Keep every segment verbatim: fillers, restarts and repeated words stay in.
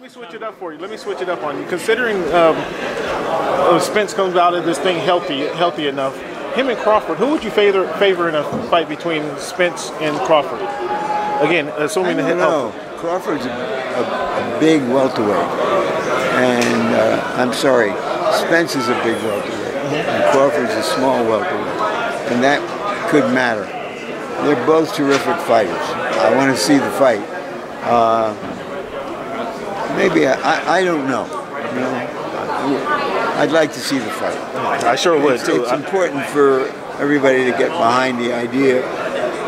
Let me switch it up for you. Let me switch it up on you. Considering um, Spence comes out of this thing healthy, healthy enough, him and Crawford, who would you favor favor in a fight between Spence and Crawford? Again, assuming the health. No, Crawford's a, a, a big welterweight, and uh, I'm sorry, Spence is a big welterweight, and Crawford's a small welterweight, and that could matter. They're both terrific fighters. I want to see the fight. Uh, maybe I, I, I don't know. You know, I'd like to see the fight. I sure would it's, too. It's important for everybody to get behind the idea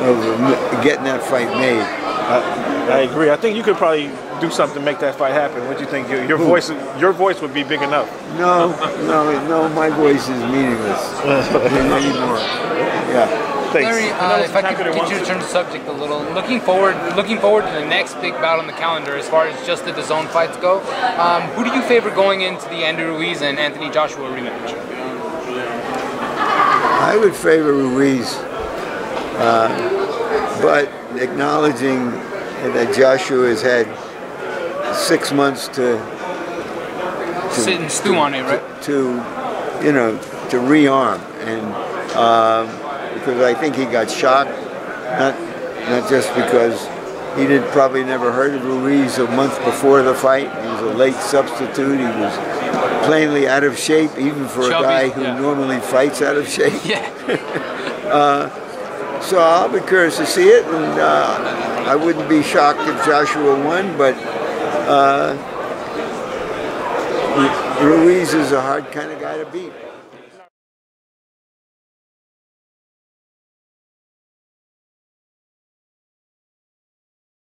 of getting that fight made. I, I agree. I think you could probably do something to make that fight happen. What do you think? Your, your voice, your voice would be big enough. No, no, no. My voice is meaningless anymore. Yeah. Thanks. Larry, uh, if I could get you to turn the subject a little, looking forward, looking forward to the next big bout on the calendar as far as just the D A Z N fights go, um, who do you favor going into the Andy Ruiz and Anthony Joshua rematch? I would favor Ruiz, uh, but acknowledging that Joshua has had six months to, to sit and stew to, on it, right? To, to you know, to rearm and. Um, Because I think he got shot, not not just because he did probably never heard of Ruiz a month before the fight. He was a late substitute. He was plainly out of shape, even for Shelby, a guy who yeah. normally fights out of shape. Yeah. uh, so I'll be curious to see it, and uh, I wouldn't be shocked if Joshua won. But uh, Ruiz is a hard kind of guy to beat.